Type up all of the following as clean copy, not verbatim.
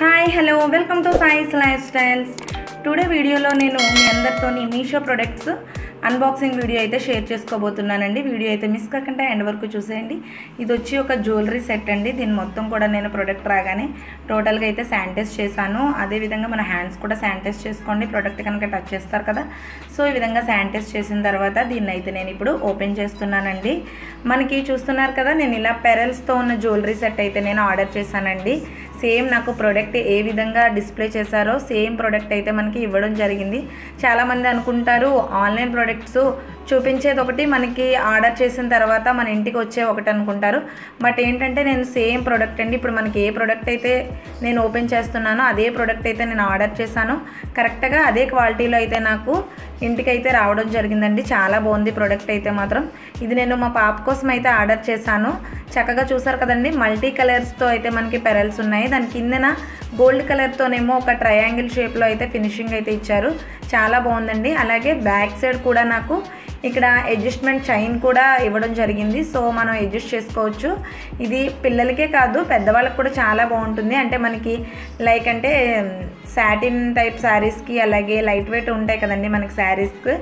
Hi, hello, welcome to Sai's Lifestyles. Today video lo nenu mi andartoni Meesho products unboxing video aithe share chesukobothunanandi. Video aithe miss kakunda end varaku chuseyandi. Idi vachi oka jewelry set andi. Din mottham kuda nenu product raagane total ga aithe sanitize chesanu. Ade vidhanga mana hands kuda sanitize chesukondi product kanaka touch chestaru kada. So ee vidhanga sanitize chesin tarvata din aithe nenu ippudu open chestunanandi. Maniki chustunar kada nenu ila pearls tho unna jewelry set aithe nenu order chesanandi. Same naku product ఏ విధంగా display చేశారో same product అయితే మనకి ఇవ్వడం జరిగింది. చాలా మంది అనుకుంటారు online products చూపించేది ఒకటి మనకి ఆర్డర్ చేసిన తర్వాత మన ఇంటికి వచ్చే ఒకటి అనుకుంటారు. బట్ ఏంటంటే నేను సేమ్ ప్రొడక్ట్ అండి, ఇప్పుడు మనకి ఏ ప్రొడక్ట్ అయితే నేను ఓపెన్ చేస్తున్నానో అదే ప్రొడక్ట్ అయితే నేను ఆర్డర్ చేశాను. కరెక్ట్గా అదే క్వాలిటీలో అయితే నాకు ఇంటికి అయితే రావడం జరిగిందండి. చాలా బాగుంది ప్రోడక్ట్ అయితే మాత్రం. ఇది నేను మా పాప కోసం అయితే ఆర్డర్ చేశాను. చక్కగా చూసారు కదండి, మల్టీ కలర్స్తో అయితే మనకి పెరల్స్ ఉన్నాయి. దాని కిందన గోల్డ్ కలర్తోనేమో ఒక ట్రయాంగిల్ షేప్లో అయితే ఫినిషింగ్ అయితే ఇచ్చారు. చాలా బాగుందండి. అలాగే బ్యాక్ సైడ్ కూడా నాకు ఇక్కడ అడ్జస్ట్మెంట్ చైన్ కూడా ఇవ్వడం జరిగింది. సో మనం అడ్జస్ట్ చేసుకోవచ్చు. ఇది పిల్లలకే కాదు పెద్దవాళ్ళకి కూడా చాలా బాగుంటుంది. అంటే మనకి లైక్ అంటే సాటిన్ టైప్ శారీస్కి, అలాగే లైట్ వెయిట్ ఉంటాయి కదండి మనకి శారీస్కి,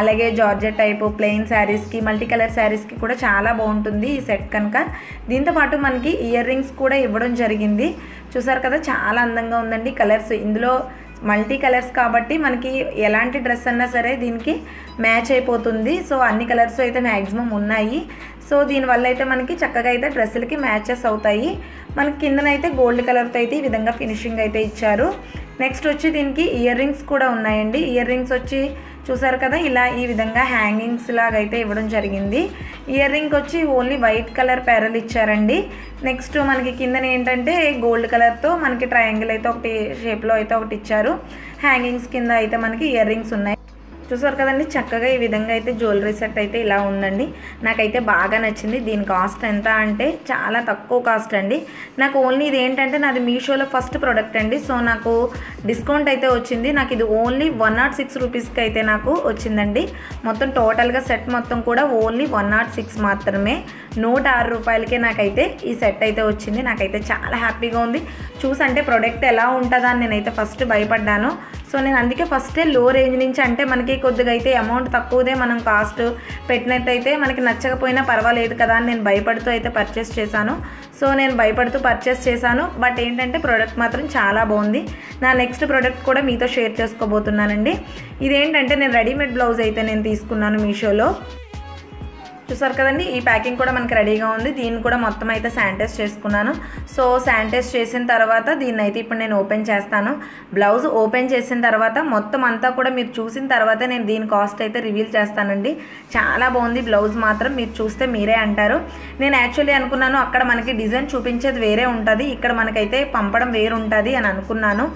అలాగే జార్జెట్ టైపు ప్లెయిన్ శారీస్కి, మల్టీ కలర్ శారీస్కి కూడా చాలా బాగుంటుంది ఈ సెట్ కనుక. దీంతోపాటు మనకి ఇయర్ రింగ్స్ కూడా ఇవ్వడం జరిగింది. చూసారు కదా, చాలా అందంగా ఉందండి. కలర్స్ ఇందులో మల్టీ కలర్స్ కాబట్టి మనకి ఎలాంటి డ్రెస్ అన్నా సరే దీనికి మ్యాచ్ అయిపోతుంది. సో అన్ని కలర్స్ అయితే మ్యాక్సిమం ఉన్నాయి. సో దీనివల్ల అయితే మనకి చక్కగా అయితే డ్రెస్సులకి మ్యాచెస్ అవుతాయి. మనకి కిందనైతే గోల్డ్ కలర్తో అయితే ఈ విధంగా ఫినిషింగ్ అయితే ఇచ్చారు. నెక్స్ట్ వచ్చి దీనికి ఇయర్ రింగ్స్ కూడా ఉన్నాయండి. ఇయర్ రింగ్స్ వచ్చి చూసారు కదా, ఇలా ఈ విధంగా హ్యాంగింగ్స్ లాగా అయితే ఇవ్వడం జరిగింది. ఇయర్ రింగ్ వచ్చి ఓన్లీ వైట్ కలర్ పెరల్ ఇచ్చారండి. నెక్స్ట్ మనకి కిందన ఏంటంటే గోల్డ్ కలర్తో మనకి ట్రయాంగిల్ అయితే ఒకటి షేప్లో అయితే ఒకటి ఇచ్చారు. హ్యాంగింగ్స్ కింద అయితే మనకి ఇయర్ రింగ్స్ ఉన్నాయి. చూసారు కదండి, చక్కగా ఈ విధంగా అయితే జ్యువెలరీ సెట్ అయితే ఇలా ఉందండి. నాకైతే బాగా నచ్చింది. దీని కాస్ట్ ఎంత అంటే చాలా తక్కువ కాస్ట్ అండి. నాకు ఓన్లీ ఇది ఏంటంటే నాది మీషోలో ఫస్ట్ ప్రోడక్ట్ అండి. సో నాకు డిస్కౌంట్ అయితే వచ్చింది. నాకు ఇది ఓన్లీ 106 రూపీస్కి అయితే నాకు వచ్చిందండి. మొత్తం టోటల్గా సెట్ మొత్తం కూడా ఓన్లీ 106 మాత్రమే. 106 రూపాయలకే నాకైతే ఈ సెట్ అయితే వచ్చింది. నాకైతే చాలా హ్యాపీగా ఉంది. చూసంటే ప్రోడక్ట్ ఎలా ఉంటుందా అని నేనైతే ఫస్ట్ భయపడ్డాను. సో నేను అందుకే ఫస్టే లో రేంజ్ నుంచి, అంటే మనకి కొద్దిగా అయితే అమౌంట్ తక్కువదే మనం కాస్ట్ పెట్టినట్టయితే మనకి నచ్చకపోయినా పర్వాలేదు కదా అని నేను భయపడుతూ అయితే పర్చేస్ చేశాను. సో నేను భయపడుతూ పర్చేస్ చేశాను. బట్ ఏంటంటే ప్రోడక్ట్ మాత్రం చాలా బాగుంది. నా నెక్స్ట్ ప్రోడక్ట్ కూడా మీతో షేర్ చేసుకోబోతున్నానండి. ఇదేంటంటే నేను రెడీమేడ్ బ్లౌజ్ అయితే నేను తీసుకున్నాను మీషోలో. చూసారు కదండి, ఈ ప్యాకింగ్ కూడా మనకి రెడీగా ఉంది. దీన్ని కూడా మొత్తం అయితే శానిటైజ్ చేసుకున్నాను. సో శానిటైజ్ చేసిన తర్వాత దీన్ని అయితే ఇప్పుడు నేను ఓపెన్ చేస్తాను. బ్లౌజ్ ఓపెన్ చేసిన తర్వాత మొత్తం అంతా కూడా మీరు చూసిన తర్వాతే నేను దీని కాస్ట్ అయితే రివీల్ చేస్తానండి. చాలా బాగుంది బ్లౌజ్ మాత్రం. మీరు చూస్తే మీరే అంటారు. నేను యాక్చువల్లీ అనుకున్నాను అక్కడ మనకి డిజైన్ చూపించేది వేరే ఉంటుంది, ఇక్కడ మనకైతే పంపడం వేరు ఉంటుంది అని అనుకున్నాను.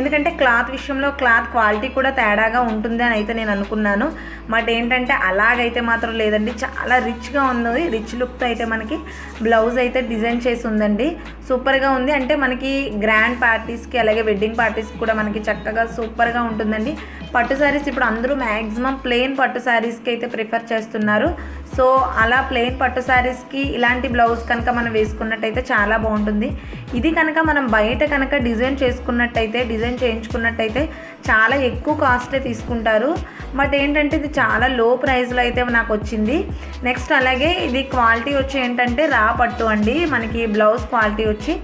ఎందుకంటే క్లాత్ విషయంలో క్లాత్ క్వాలిటీ కూడా తేడాగా ఉంటుంది అని అయితే నేను అనుకున్నాను. బట్ ఏంటంటే అలాగైతే మాత్రం లేదండి. చాలా రిచ్గా ఉంది. రిచ్ లుక్తో అయితే మనకి బ్లౌజ్ అయితే డిజైన్ చేసి ఉందండి. సూపర్గా ఉంది. అంటే మనకి గ్రాండ్ పార్టీస్కి, అలాగే వెడ్డింగ్ పార్టీస్కి కూడా మనకి చక్కగా సూపర్గా ఉంటుందండి. పట్టు శారీస్ ఇప్పుడు అందరూ మ్యాక్సిమం ప్లెయిన్ పట్టు శారీస్కి అయితే ప్రిఫర్ చేస్తున్నారు. సో అలా ప్లెయిన్ పట్టు శారీస్కి ఇలాంటి బ్లౌజ్ కనుక మనం వేసుకున్నట్టయితే చాలా బాగుంటుంది. ఇది కనుక మనం బయట కనుక డిజైన్ చేసుకున్నట్టయితే, డిజైన్ చేయించుకున్నట్టయితే చాలా ఎక్కువ కాస్టే తీసుకుంటారు. బట్ ఏంటంటే ఇది చాలా లో ప్రైస్లో అయితే నాకు వచ్చింది. నెక్స్ట్ అలాగే ఇది క్వాలిటీ వచ్చి ఏంటంటే రా పట్టు అండి. మనకి బ్లౌజ్ క్వాలిటీ వచ్చి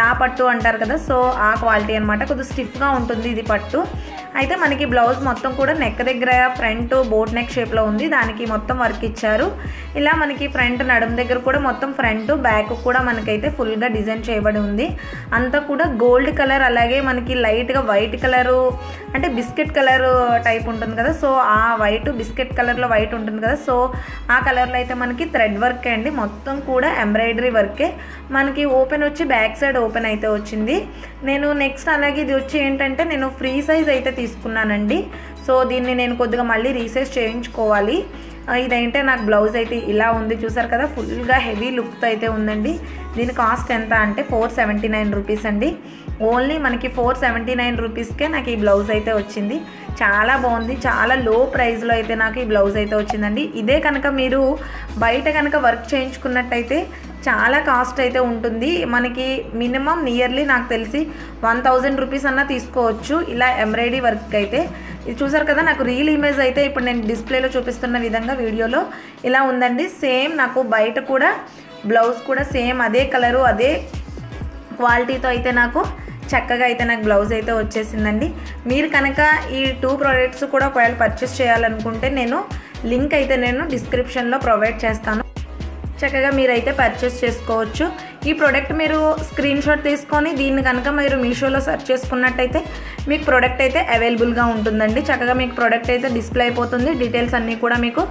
రా పట్టు అంటారు కదా, సో ఆ క్వాలిటీ అనమాట. కొద్దిగా స్టిఫ్గా ఉంటుంది ఇది పట్టు. అయితే మనకి బ్లౌజ్ మొత్తం కూడా నెక్ దగ్గర ఫ్రంట్ బోట్ నెక్ షేప్లో ఉంది. దానికి మొత్తం వర్క్ ఇచ్చారు. ఇలా మనకి ఫ్రంట్ నడుము దగ్గర కూడా మొత్తం ఫ్రంట్ బ్యాక్ కూడా మనకైతే ఫుల్గా డిజైన్ చేయబడి ఉంది. అంతా కూడా గోల్డ్ కలర్, అలాగే మనకి లైట్గా వైట్ కలరు, అంటే బిస్కెట్ కలర్ టైప్ ఉంటుంది కదా, సో ఆ వైట్ బిస్కెట్ కలర్లో వైట్ ఉంటుంది కదా, సో ఆ కలర్లో అయితే మనకి థ్రెడ్ వర్కే అండి. మొత్తం కూడా ఎంబ్రాయిడరీ వర్కే. మనకి ఓపెన్ వచ్చి బ్యాక్ సైడ్ ఓపెన్ అయితే వచ్చింది. నేను నెక్స్ట్ అలాగే ఇది వచ్చి ఏంటంటే నేను ఫ్రీ సైజ్ అయితే తీసుకున్నానండి. సో దీన్ని నేను కొద్దిగా మళ్ళీ రీసైజ్ చేయించుకోవాలి. ఇదంటే నాకు బ్లౌజ్ అయితే ఇలా ఉంది. చూసారు కదా, ఫుల్గా హెవీ లుక్తో అయితే ఉందండి. దీని కాస్ట్ ఎంత అంటే 479 రూపీస్ అండి. ఓన్లీ మనకి 479 రూపీస్కే నాకు ఈ బ్లౌజ్ అయితే వచ్చింది. చాలా బాగుంది. చాలా లో ప్రైస్లో అయితే నాకు ఈ బ్లౌజ్ అయితే వచ్చిందండి. ఇదే కనుక మీరు బయట కనుక వర్క్ చేయించుకున్నట్టయితే చాలా కాస్ట్ అయితే ఉంటుంది. మనకి మినిమం నియర్లీ నాకు తెలిసి 1000 రూపీస్ అన్న తీసుకోవచ్చు ఇలా ఎంబ్రాయిడరీ వర్క్ అయితే. ఇది చూసారు కదా, నాకు రియల్ ఇమేజ్ అయితే ఇప్పుడు నేను డిస్ప్లేలో చూపిస్తున్న విధంగా వీడియోలో ఇలా ఉందండి. సేమ్ నాకు బయట కూడా బ్లౌజ్ కూడా సేమ్ అదే కలరు అదే క్వాలిటీతో అయితే నాకు చక్కగా అయితే నాకు బ్లౌజ్ అయితే వచ్చేసిందండి. మీరు కనుక ఈ 2 ప్రోడక్ట్స్ కూడా ఒకవేళ పర్చేస్ చేయాలనుకుంటే నేను లింక్ అయితే నేను డిస్క్రిప్షన్లో ప్రొవైడ్ చేస్తాను, చక్కగా మీరైతే పర్చేస్ చేసుకోవచ్చు. ఈ ప్రోడక్ట్ మీరు స్క్రీన్ షాట్ తీసుకొని దీన్ని కనుక మీరు మీషోలో సెర్చ్ చేసుకున్నట్టయితే మీకు ప్రోడక్ట్ అయితే అవైలబుల్గా ఉంటుందండి. చక్కగా మీకు ప్రోడక్ట్ అయితే డిస్ప్లే అయిపోతుంది, డీటెయిల్స్ అన్నీ కూడా మీకు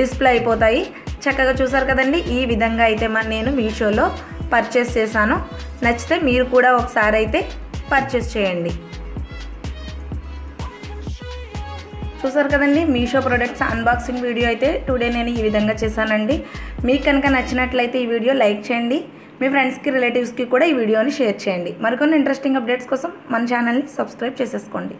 డిస్ప్లే అయిపోతాయి. చక్కగా చూసారు కదండి, ఈ విధంగా అయితే నేను మీషోలో పర్చేస్ చేశాను. నచ్చితే మీరు కూడా ఒకసారి అయితే పర్చేస్ చేయండి. చూసారు కదండి, మీషో ప్రోడక్ట్స్ అన్బాక్సింగ్ వీడియో అయితే టుడే నేను ఈ విధంగా చేశానండి. మీకు కనుక నచ్చినట్లయితే ఈ వీడియో లైక్ చేయండి, మీ ఫ్రెండ్స్కి రిలేటివ్స్కి కూడా ఈ వీడియోని షేర్ చేయండి. మరికొన్ని ఇంట్రెస్టింగ్ అప్డేట్స్ కోసం మన ఛానల్ని సబ్స్క్రైబ్ చేసేసుకోండి.